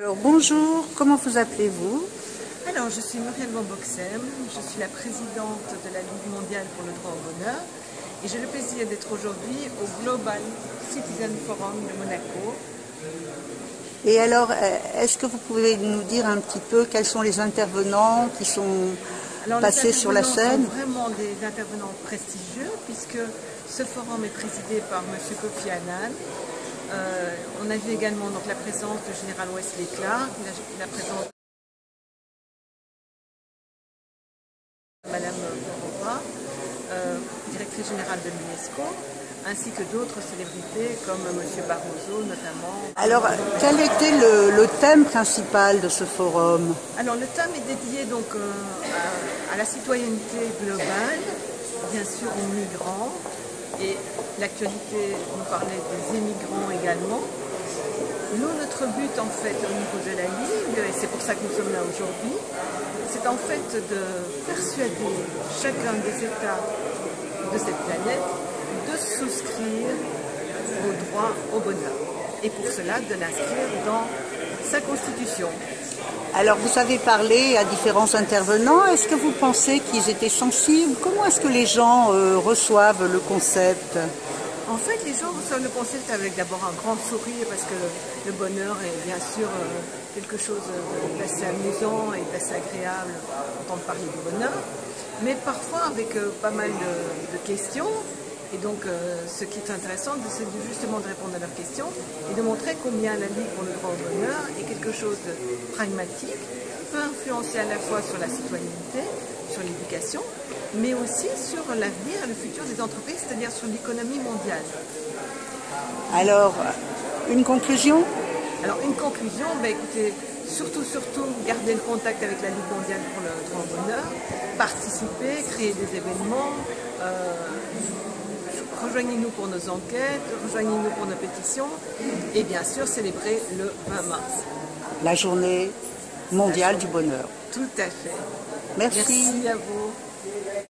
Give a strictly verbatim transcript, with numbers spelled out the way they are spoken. Alors, bonjour, comment vous appelez-vous? Alors, je suis Murielle van Boxem, je suis la présidente de la Ligue mondiale pour le droit au bonheur et j'ai le plaisir d'être aujourd'hui au Global Citizen Forum de Monaco. Et alors, est-ce que vous pouvez nous dire un petit peu quels sont les intervenants qui sont alors, passés sur la scène? Sont vraiment des intervenants prestigieux puisque ce forum est présidé par M. Kofi Annan. Euh, on a vu également donc, la présence du général Wesley Clark, la, la présence de Madame Barroso, euh, directrice générale de l'UNESCO, ainsi que d'autres célébrités comme Monsieur Barroso notamment. Alors, quel était le, le thème principal de ce forum? Alors, le thème est dédié donc euh, à, à la citoyenneté globale, bien sûr aux migrants. Et l'actualité, on parlait des émigrants également. Nous, notre but en fait au niveau de la Ligue, et c'est pour ça que nous sommes là aujourd'hui, c'est en fait de persuader chacun des États de cette planète de souscrire au droit au bonheur. Et pour cela, de l'inscrire dans sa constitution. Alors, vous avez parlé à différents intervenants. Est-ce que vous pensez qu'ils étaient sensibles? Comment est-ce que les gens euh, reçoivent le concept? En fait, les gens reçoivent le concept avec d'abord un grand sourire parce que le bonheur est bien sûr euh, quelque chose d'assez amusant et d'assez agréable d'entendre parler du bonheur. Mais parfois avec euh, pas mal de, de questions. Et donc, euh, ce qui est intéressant, c'est justement de répondre à leurs questions et de montrer combien la Ligue pour le droit au bonheur est quelque chose de pragmatique, peut influencer à la fois sur la citoyenneté, sur l'éducation, mais aussi sur l'avenir et le futur des entreprises, c'est-à-dire sur l'économie mondiale. Alors, une conclusion? Alors, une conclusion, bah, écoutez, surtout, surtout, gardez le contact avec la Ligue mondiale pour le droit au bonheur, participer, créer des événements, euh, rejoignez-nous pour nos enquêtes, rejoignez-nous pour nos pétitions et bien sûr célébrer le vingt mars. La journée mondiale du bonheur. Tout à fait. Merci. Merci à vous.